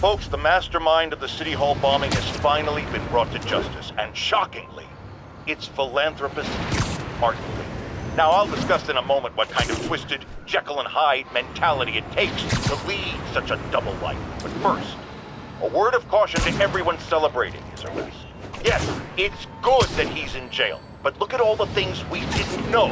Folks, the mastermind of the City Hall bombing has finally been brought to justice, and shockingly, it's philanthropist Martin Lee. Now, I'll discuss in a moment what kind of twisted Jekyll and Hyde mentality it takes to lead such a double life. But first, a word of caution to everyone celebrating his release. Yes, it's good that he's in jail, but look at all the things we didn't know.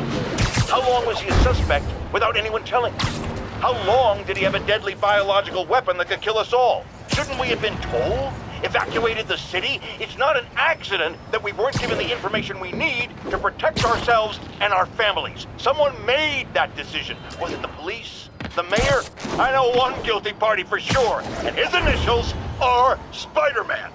How long was he a suspect without anyone telling us? How long did he have a deadly biological weapon that could kill us all? Shouldn't we have been told? Evacuated the city? It's not an accident that we weren't given the information we need to protect ourselves and our families. Someone made that decision. Was it the police? The mayor? I know one guilty party for sure, and his initials are Spider-Man.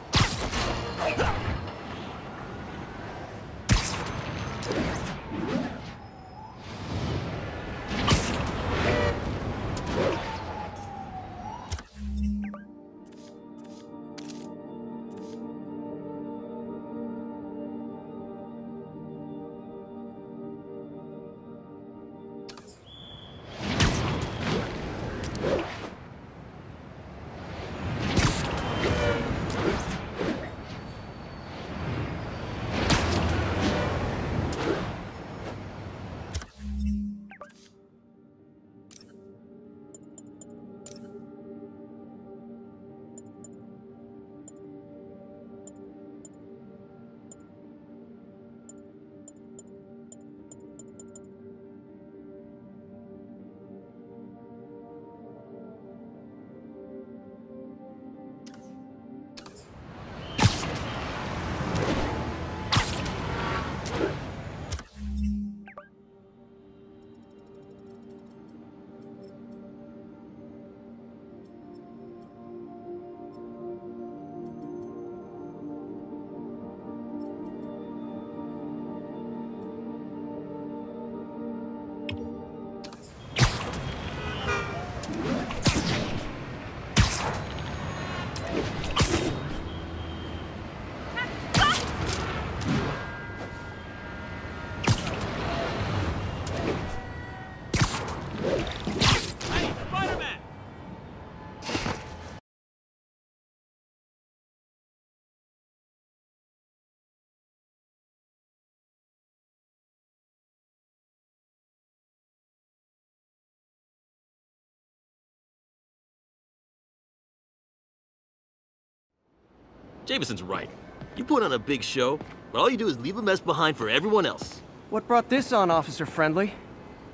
Jameson's right. You put on a big show, but all you do is leave a mess behind for everyone else. What brought this on, Officer Friendly?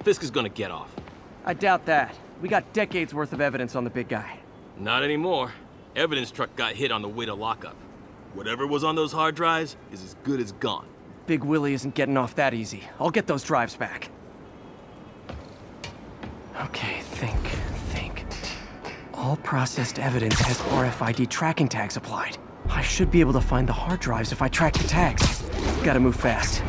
Fisk is gonna get off. I doubt that. We got decades worth of evidence on the big guy. Not anymore. Evidence truck got hit on the way to lockup. Whatever was on those hard drives is as good as gone. Big Willie isn't getting off that easy. I'll get those drives back. Okay, think. All processed evidence has RFID tracking tags applied. I should be able to find the hard drives if I track the tags. Gotta move fast.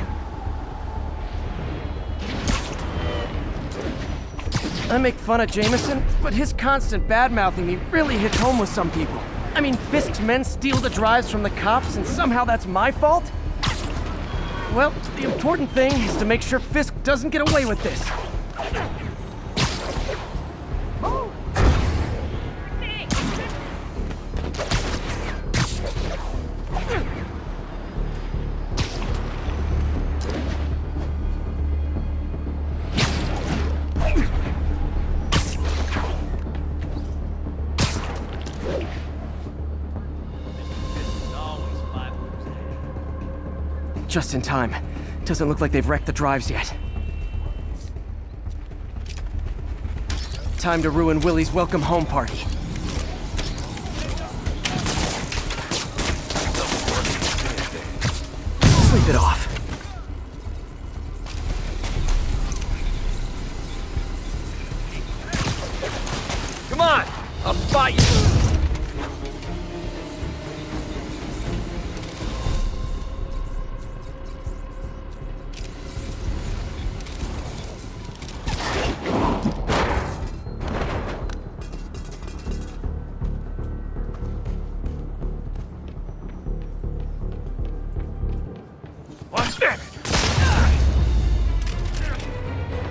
I make fun of Jameson, but his constant bad-mouthing me really hits home with some people. I mean, Fisk's men steal the drives from the cops and somehow that's my fault? Well, the important thing is to make sure Fisk doesn't get away with this. Just in time. Doesn't look like they've wrecked the drives yet. Time to ruin Willie's welcome home party. Sleep it off. Come on! I'll spot you!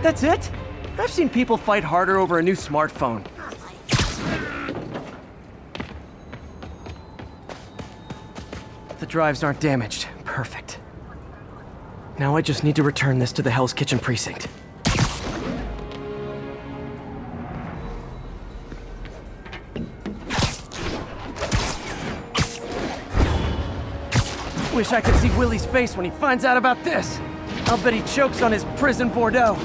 That's it? I've seen people fight harder over a new smartphone. drives aren't damaged. Perfect. Now I just need to return this to the Hell's Kitchen precinct. Wish I could see Willie's face when he finds out about this. I'll bet he chokes on his prison Bordeaux.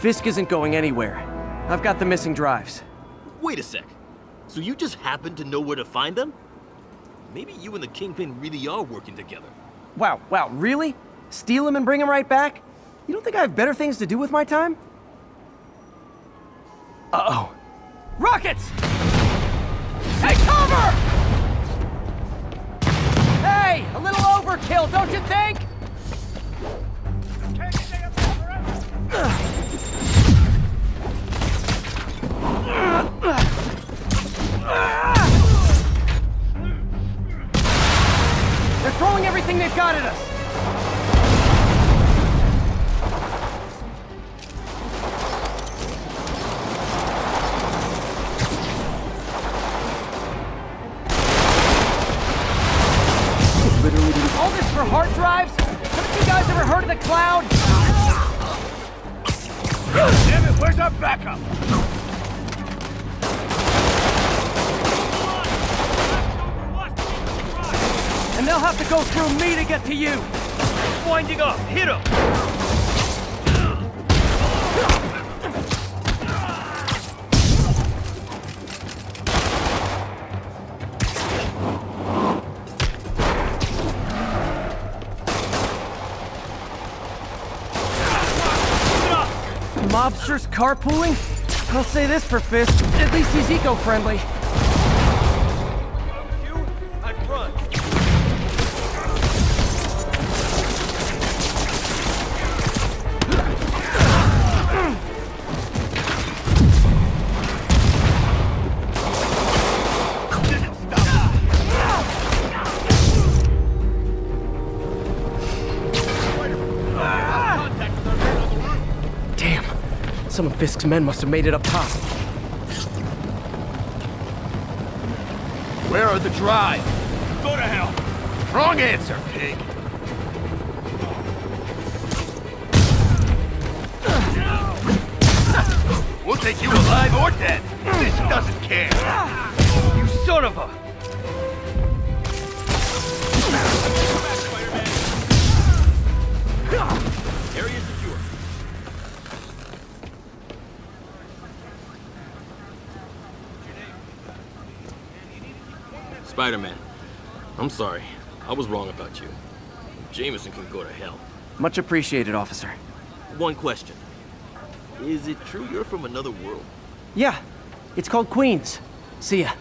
Fisk isn't going anywhere. I've got the missing drives. Wait a sec. So you just happen to know where to find them? Maybe you and the Kingpin really are working together. Wow, really? Steal them and bring them right back? You don't think I have better things to do with my time? Uh-oh. Rockets! Take cover! Hey, a little overkill, don't you think? They're throwing everything they've got at us! All this for hard drives? Haven't you guys ever heard of the cloud? Damn it, where's our backup? And they'll have to go through me to get to you! Winding up! Hit him! Mobsters carpooling? I'll say this for Fisk, at least he's eco-friendly. Some of Fisk's men must have made it up top. Where are the drives? Go to hell! Wrong answer, pig! We'll take you alive or dead! This doesn't care! You son of a... Spider-Man, I'm sorry. I was wrong about you. Jameson can go to hell. Much appreciated, officer. One question. Is it true you're from another world? Yeah. It's called Queens. See ya.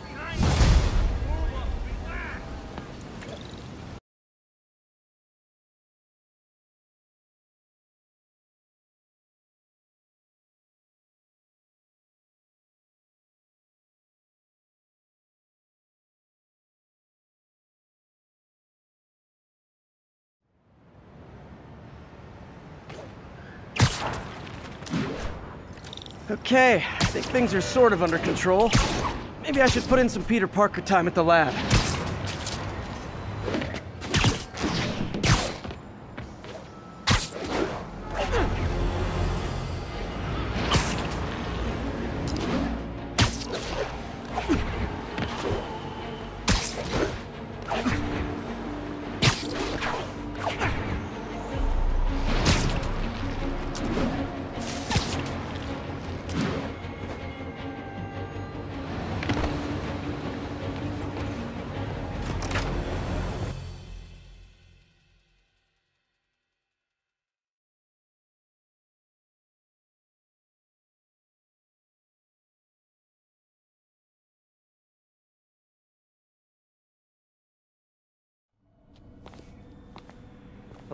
Okay, I think things are sort of under control. Maybe I should put in some Peter Parker time at the lab.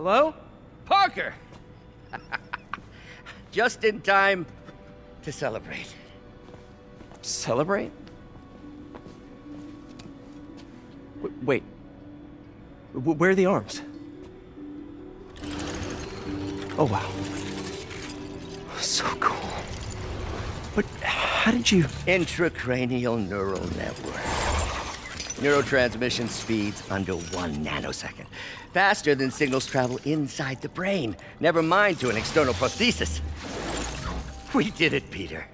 Hello? Parker! Just in time to celebrate. Celebrate? Wait. Where are the arms? Oh, wow. So cool. But how did you... Intracranial neural network. Neurotransmission speeds under 1 nanosecond. Faster than signals travel inside the brain. Never mind to an external prosthesis. We did it, Peter.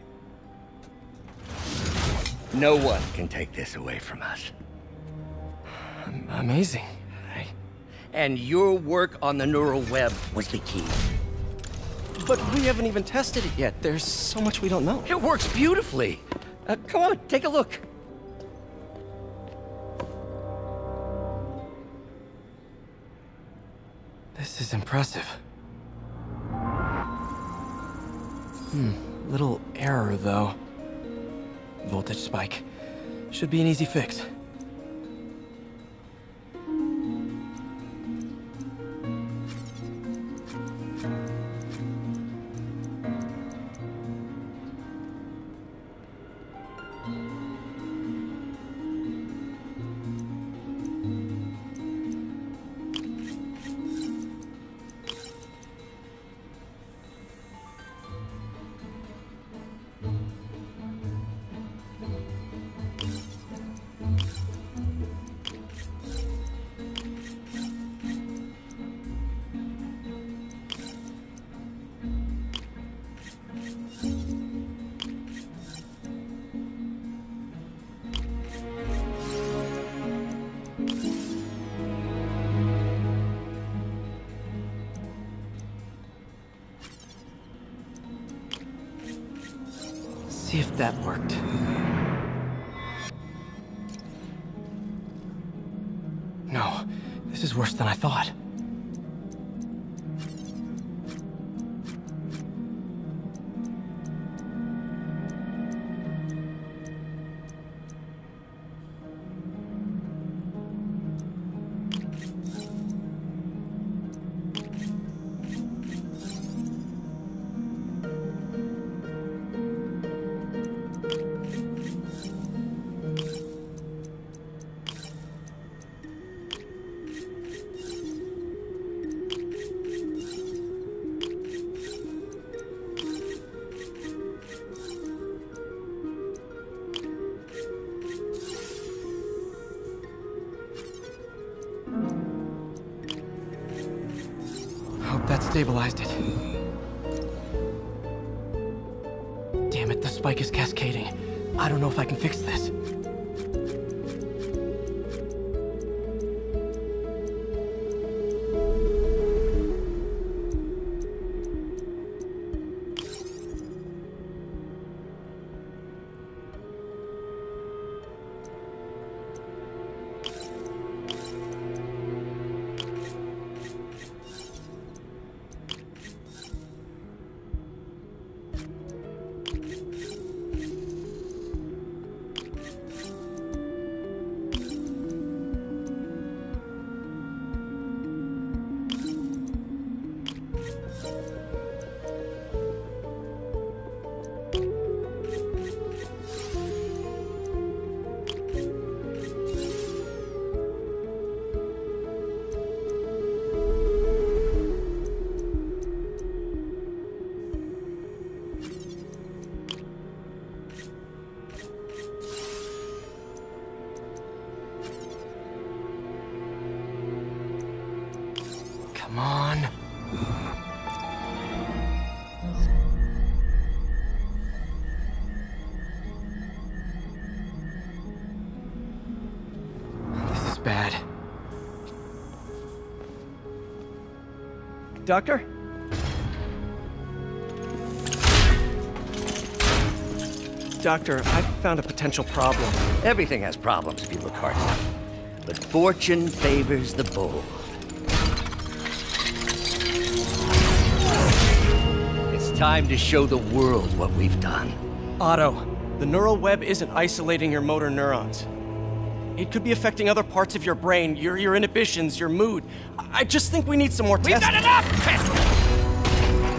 No one can take this away from us. Amazing. Right? And your work on the neural web was the key. But we haven't even tested it yet. There's so much we don't know. It works beautifully. Come on, take a look. This is impressive. Little error, though. Voltage spike. Should be an easy fix. Stabilized it. Damn it, the spike is cascading. I don't know if I can fix this. Doctor? Doctor, I found a potential problem. Everything has problems if you look hard enough. But fortune favors the bold. It's time to show the world what we've done. Otto, the neural web isn't isolating your motor neurons. It could be affecting other parts of your brain, your inhibitions, your mood. I just think we need some more tests. We've got enough tests!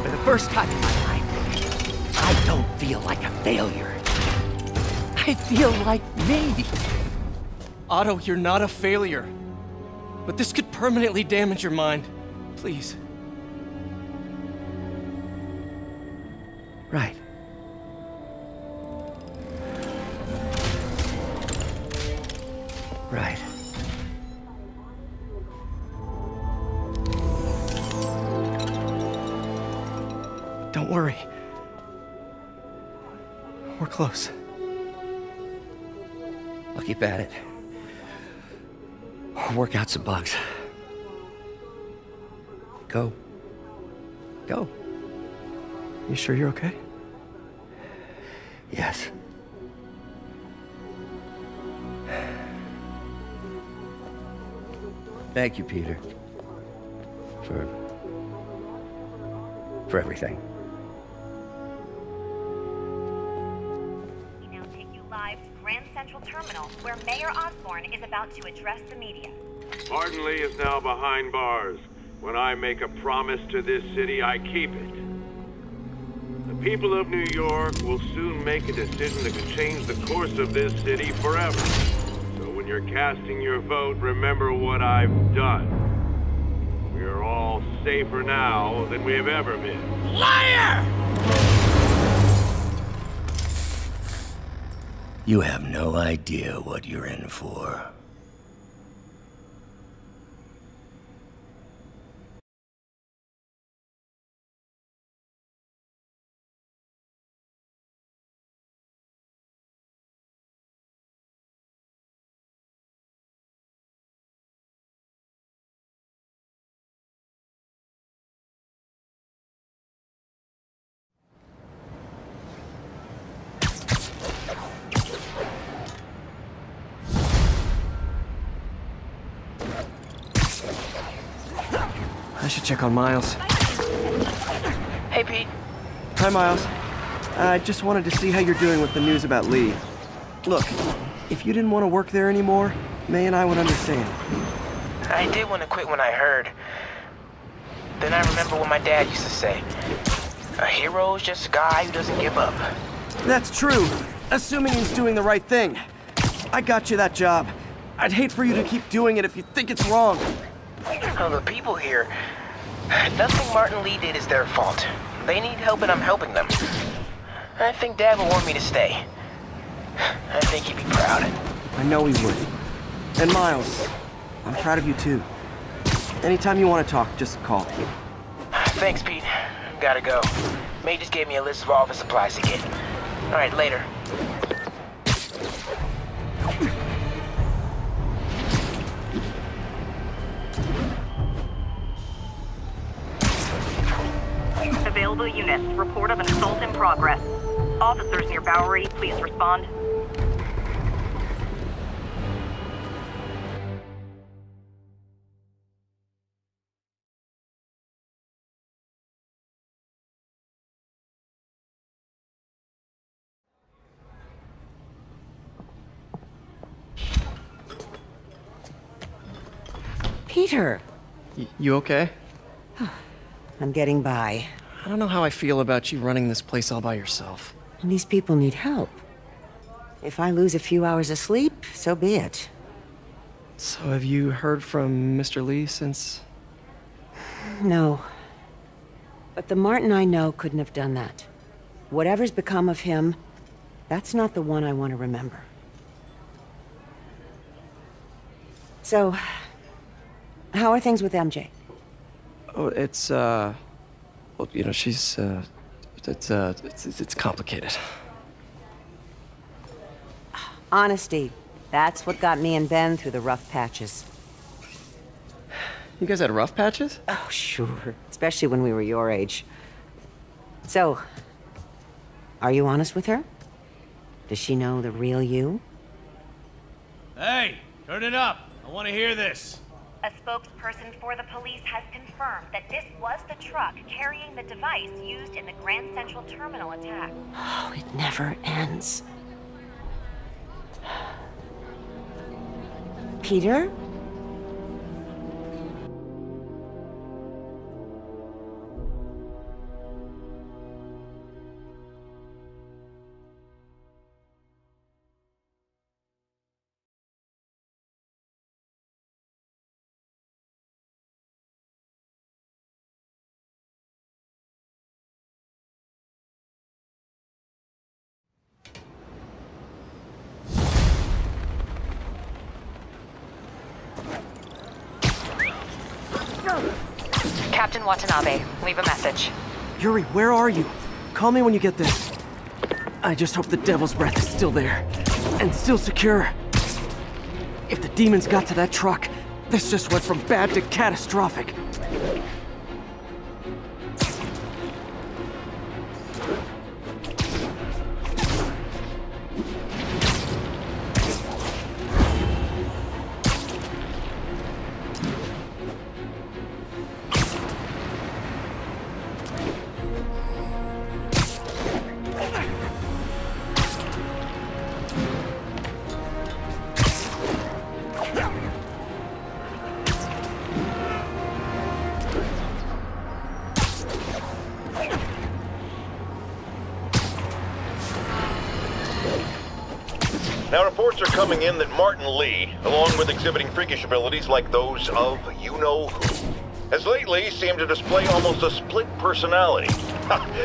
For the first time in my life, I don't feel like a failure. I feel like me. Otto, you're not a failure. But this could permanently damage your mind. Please. Right. Right. Don't worry. We're close. I'll keep at it. I'll work out some bugs. Go. Go. You sure you're okay? Yes. Thank you, Peter, for everything. We now take you live to Grand Central Terminal, where Mayor Osborne is about to address the media. Martin Lee is now behind bars. When I make a promise to this city, I keep it. The people of New York will soon make a decision that could change the course of this city forever. When you're casting your vote, remember what I've done. We are all safer now than we have ever been. Liar! You have no idea what you're in for. Check on Miles. Hey, Pete. Hi, Miles. I just wanted to see how you're doing with the news about Lee. Look, if you didn't want to work there anymore, May and I would understand. I did want to quit when I heard. Then I remember what my dad used to say. A hero's just a guy who doesn't give up. That's true, assuming he's doing the right thing. I got you that job. I'd hate for you to keep doing it if you think it's wrong. Oh, the people here... Nothing Martin Lee did is their fault. They need help and I'm helping them. I think Dad would want me to stay. I think he'd be proud. I know he would. And Miles, I'm proud of you too. Anytime you want to talk, just call. Thanks, Pete. Gotta go. May just gave me a list of all the supplies to get. Alright, later. Available units, report of an assault in progress. Officers near Bowery, please respond. Peter! You okay? I'm getting by. I don't know how I feel about you running this place all by yourself. And these people need help. If I lose a few hours of sleep, so be it. So have you heard from Mr. Lee since? No. But the Martin I know couldn't have done that. Whatever's become of him, that's not the one I want to remember. So, how are things with MJ? Oh, it's, well, you know, she's, it's complicated. Honesty. That's what got me and Ben through the rough patches. You guys had rough patches? Oh, sure. Especially when we were your age. So, are you honest with her? Does she know the real you? Hey, turn it up. I want to hear this. A spokesperson for the police has confirmed that this was the truck carrying the device used in the Grand Central Terminal attack. Oh, it never ends. Peter? Captain Watanabe, leave a message. Yuri, where are you? Call me when you get this. I just hope the Devil's Breath is still there. And still secure. If the demons got to that truck, this just went from bad to catastrophic. Coming in that Martin Lee, along with exhibiting freakish abilities like those of you-know-who, has lately seemed to display almost a split personality.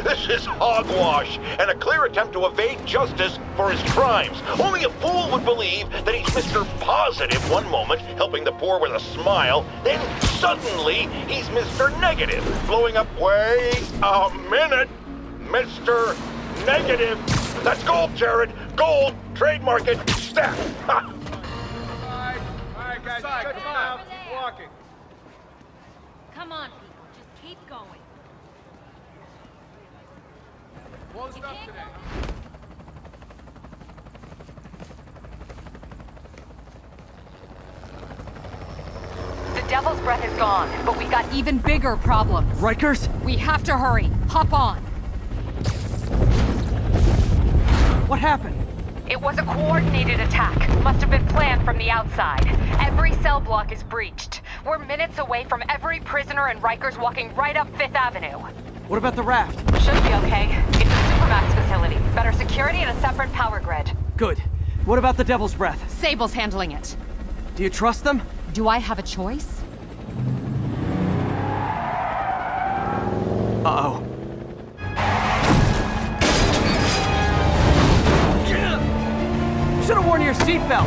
This is hogwash, and a clear attempt to evade justice for his crimes. Only a fool would believe that he's Mr. Positive one moment, helping the poor with a smile, then suddenly he's Mr. Negative, blowing up, wait a minute, Mr. Negative. That's gold, Jared. Gold, trademark it, step. Ha. All right, guys, cut your mouth. Keep walking. Come on, people. Just keep going. Closed up today. The Devil's Breath is gone, but we got even bigger problems. Rikers? We have to hurry. Hop on. What happened? It was a coordinated attack. Must have been planned from the outside. Every cell block is breached. We're minutes away from every prisoner and Rikers walking right up Fifth Avenue. What about the raft? Should be okay. It's a Supermax facility. Better security and a separate power grid. Good. What about the Devil's Breath? Sable's handling it. Do you trust them? Do I have a choice? Uh-oh. Should have worn your seatbelt.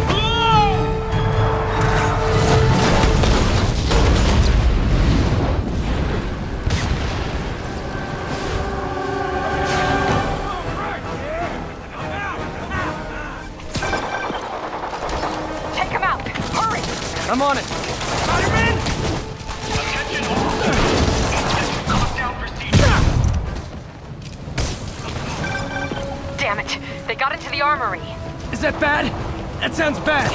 Take him out. Hurry. I'm on it. Spider-Man? Attention all service. Lockdown procedure. Damn it. They got into the armory. Is that bad? That sounds bad.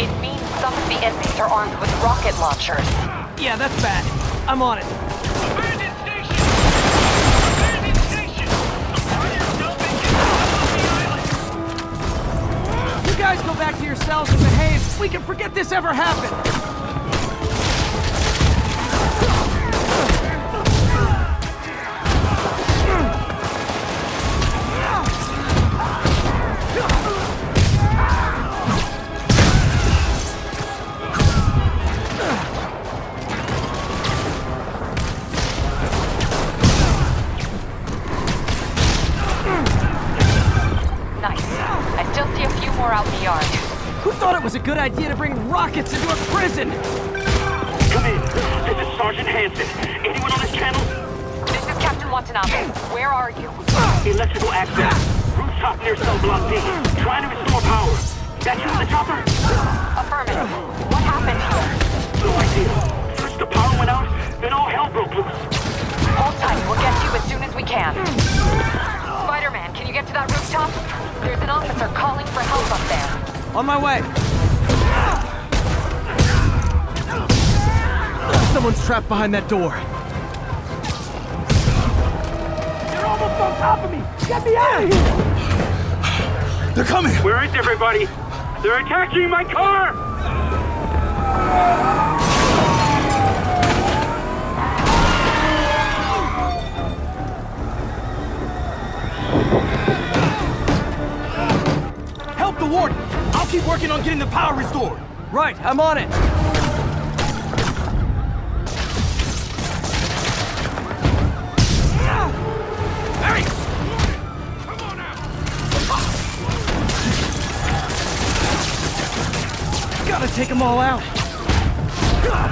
It means some of the inmates are armed with rocket launchers. Yeah, that's bad. I'm on it. Abandoned station! Abandoned station! Apply yourself and get out of the island! You guys go back to your cells and behave. We can forget this ever happened. It was a good idea to bring rockets into a prison! Come in. This is Sergeant Hanson. Anyone on this channel? This is Captain Watanabe. Where are you? Electrical access. Rooftop near cell block D. Trying to restore power. That you on the chopper? Affirmative. What happened here? No idea. First the power went out, then all hell broke loose. Hold tight. We'll get to you as soon as we can. Spider-Man, can you get to that rooftop? There's an officer calling for help up there. On my way. Someone's trapped behind that door. They're almost on top of me! Get me out of here! They're coming! Where is everybody? They're attacking my car! Help the warden! I'll keep working on getting the power restored! Right, I'm on it! Take them all out. Look out!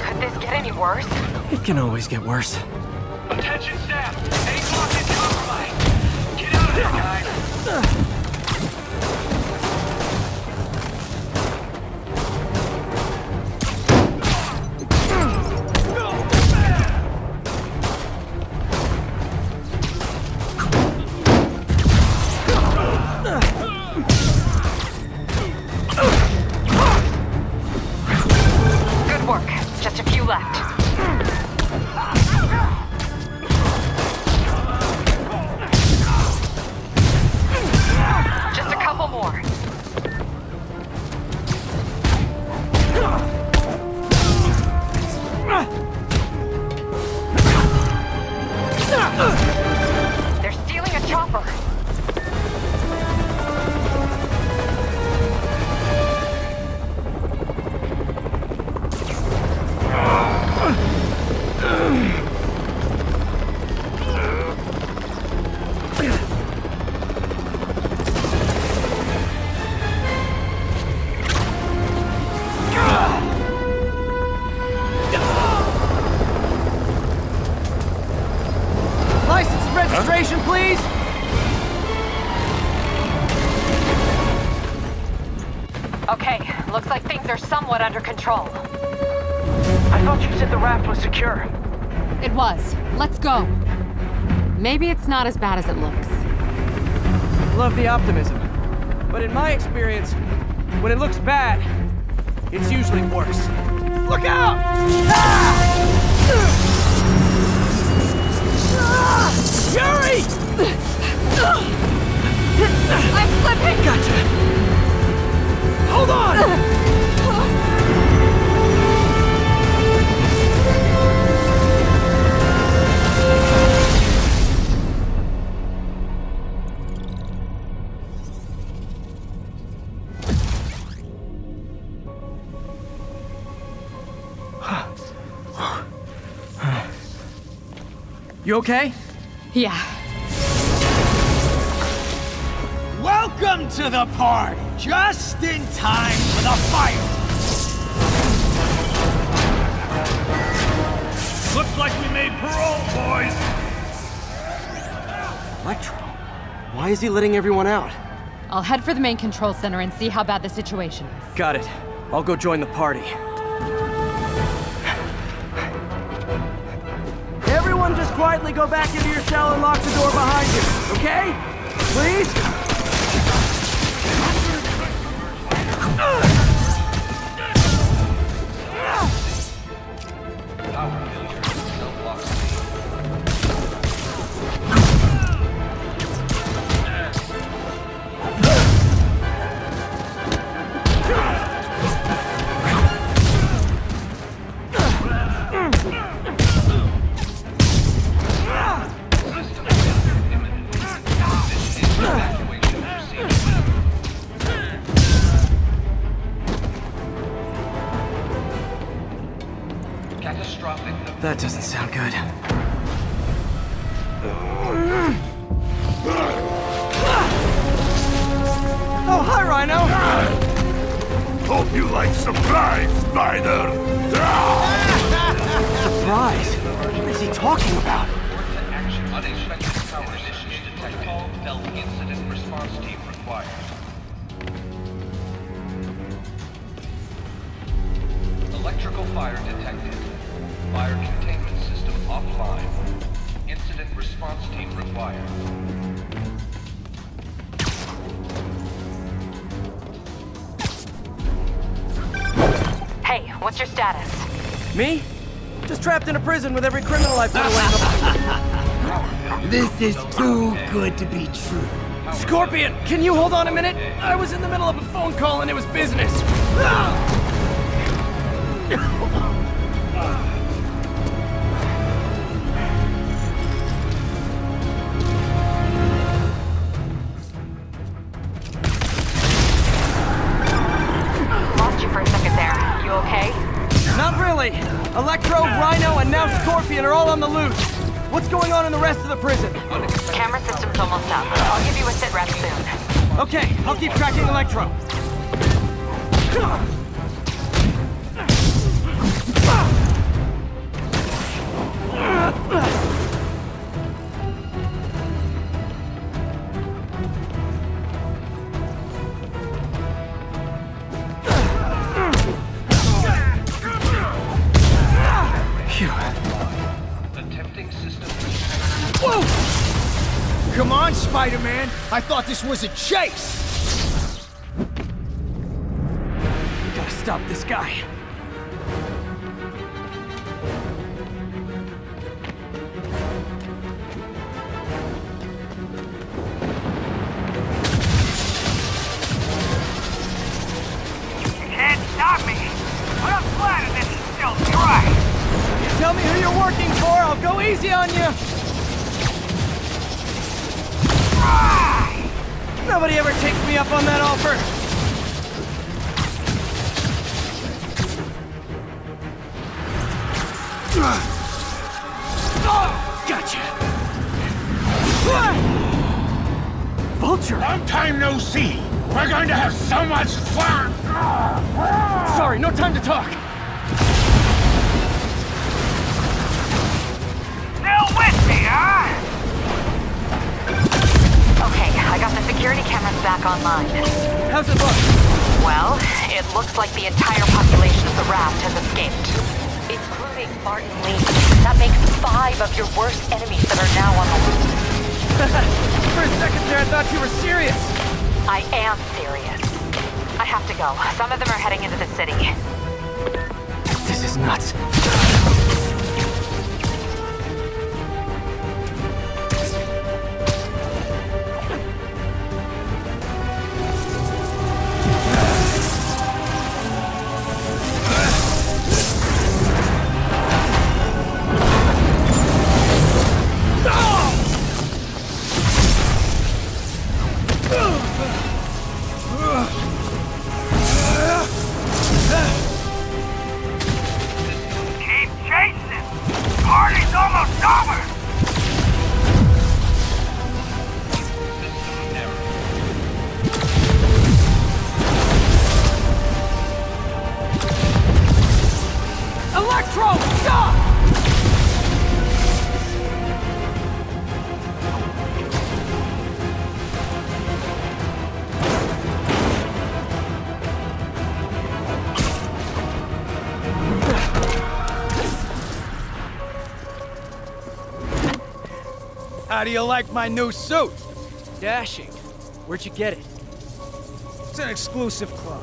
Could this get any worse? It can always get worse. Attention staff! 8 o'clock is compromised! Get out of there, guys! Under control. I thought you said the raft was secure. It was. Let's go. Maybe it's not as bad as it looks. Love the optimism. But in my experience, when it looks bad, it's usually worse. Look out! Ah! Yuri! I'm slipping! Gotcha! Hold on! You okay? Yeah. Welcome to the party! Just in time for the fight! Looks like we made parole, boys! Electro? Why is he letting everyone out? I'll head for the main control center and see how bad the situation is. Got it. I'll go join the party. Just quietly go back into your cell and lock the door behind you, okay? Please? That doesn't sound good. Oh, hi, Rhino! Hope you like surprise, Spider! Surprise? What is he talking about? Unexpected power issues detected. All Bell incident response team required. Electrical fire detected. Fire containment system offline. Incident response team required. Hey, what's your status? Me? Just trapped in a prison with every criminal I put away in the... This is too good to be true. Scorpion, can you hold on a minute? I was in the middle of a phone call and it was business. Lost you for a second there. You okay? Not really. Electro, Rhino, and now Scorpion are all on the loose. What's going on in the rest of the prison? Camera system's almost up. I'll give you a sit-rep soon. Okay, I'll keep tracking Electro. Come on, Spider-Man! I thought this was a chase! We gotta stop this guy. You can't stop me! But I'm glad this is still dry! Tell me who you're working for, I'll go easy on you! Nobody ever takes me up on that offer! Gotcha! Vulture! Long time no see! We're going to have so much fun! Sorry, no time to talk! Still with me, huh? Okay, I got the security cameras back online. How's it look? Well, it looks like the entire population of the raft has escaped. Including Martin Lee. That makes 5 of your worst enemies that are now on the loose. For a second there, I thought you were serious. I am serious. I have to go. Some of them are heading into the city. This is nuts. How do you like my new suit? Dashing. Where'd you get it? It's an exclusive club.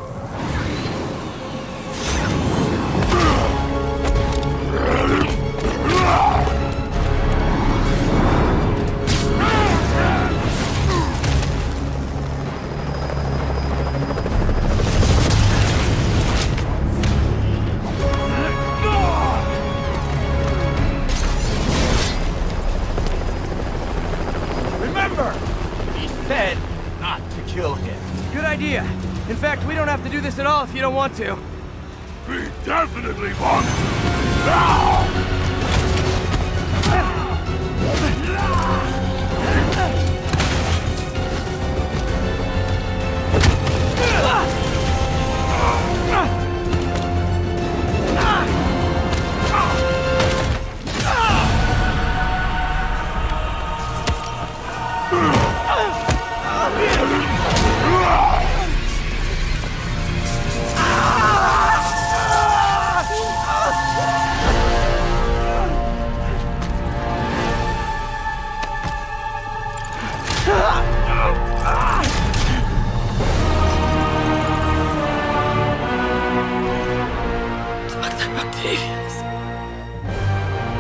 Do this at all if you don't want to. We definitely want to. Now!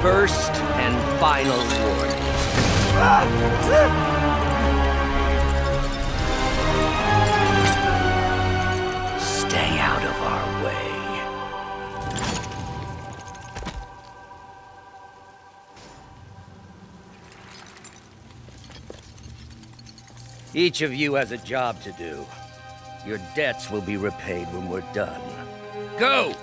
first and final warning. Stay out of our way. Each of you has a job to do. Your debts will be repaid when we're done. Go!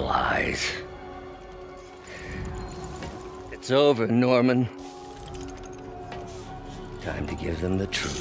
Lies. It's over, Norman. Time to give them the truth.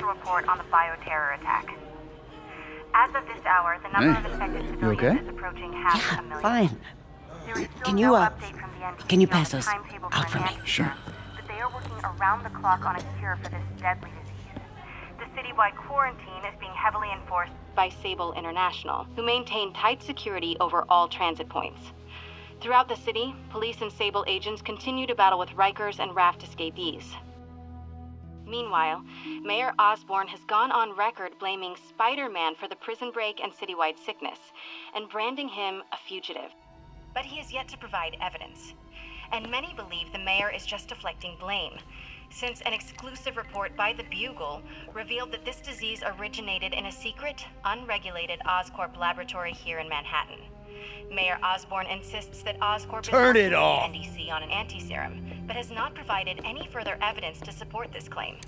Report on the bioterror attack. As of this hour, the number of infected civilians is approaching half a million. Fine. There is still no update from the NTC. Can you pass us out for me? Sure. But they are working around the clock on a cure for this deadly disease. The citywide quarantine is being heavily enforced by Sable International, who maintain tight security over all transit points. Throughout the city, police and Sable agents continue to battle with Rikers and Raft escapees. Meanwhile, Mayor Osborne has gone on record blaming Spider-Man for the prison break and citywide sickness, and branding him a fugitive. But he has yet to provide evidence, and many believe the mayor is just deflecting blame, since an exclusive report by the Bugle revealed that this disease originated in a secret, unregulated Oscorp laboratory here in Manhattan. Mayor Osborne insists that Oscorp is the NDC on an anti-serum, but has not provided any further evidence to support this claim.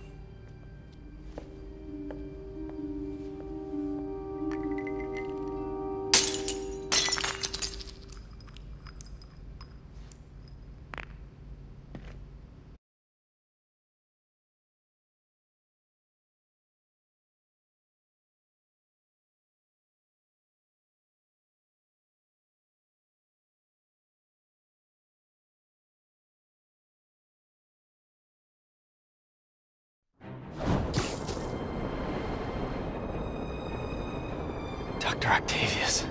Dr. Octavius,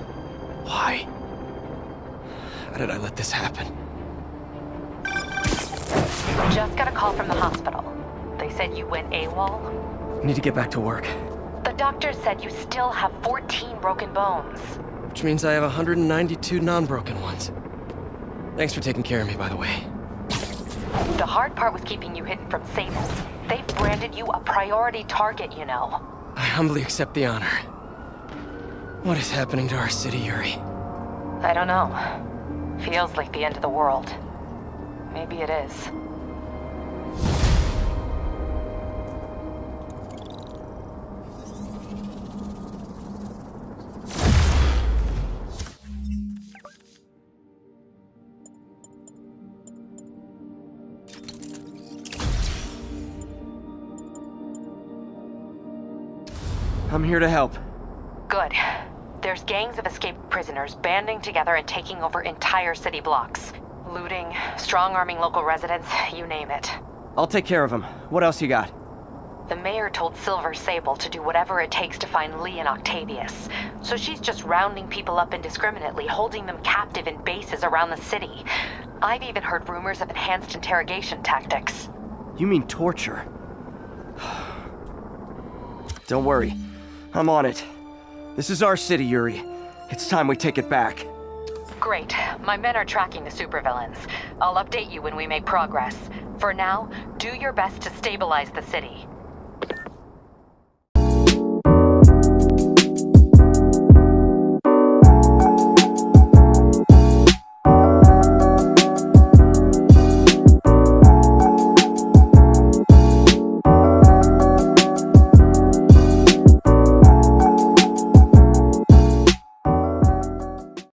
why? How did I let this happen? Just got a call from the hospital. They said you went AWOL. Need to get back to work. The doctor said you still have 14 broken bones. Which means I have 192 non-broken ones. Thanks for taking care of me, by the way. The hard part was keeping you hidden from Sable. They've branded you a priority target, you know. I humbly accept the honor. What is happening to our city, Yuri? I don't know. Feels like the end of the world. Maybe it is. I'm here to help. Good. There's gangs of escaped prisoners banding together and taking over entire city blocks. Looting, strong-arming local residents, you name it. I'll take care of them. What else you got? The mayor told Silver Sable to do whatever it takes to find Lee and Octavius. So she's just rounding people up indiscriminately, holding them captive in bases around the city. I've even heard rumors of enhanced interrogation tactics. You mean torture? Don't worry. I'm on it. This is our city, Yuri. It's time we take it back. Great. My men are tracking the supervillains. I'll update you when we make progress. For now, do your best to stabilize the city.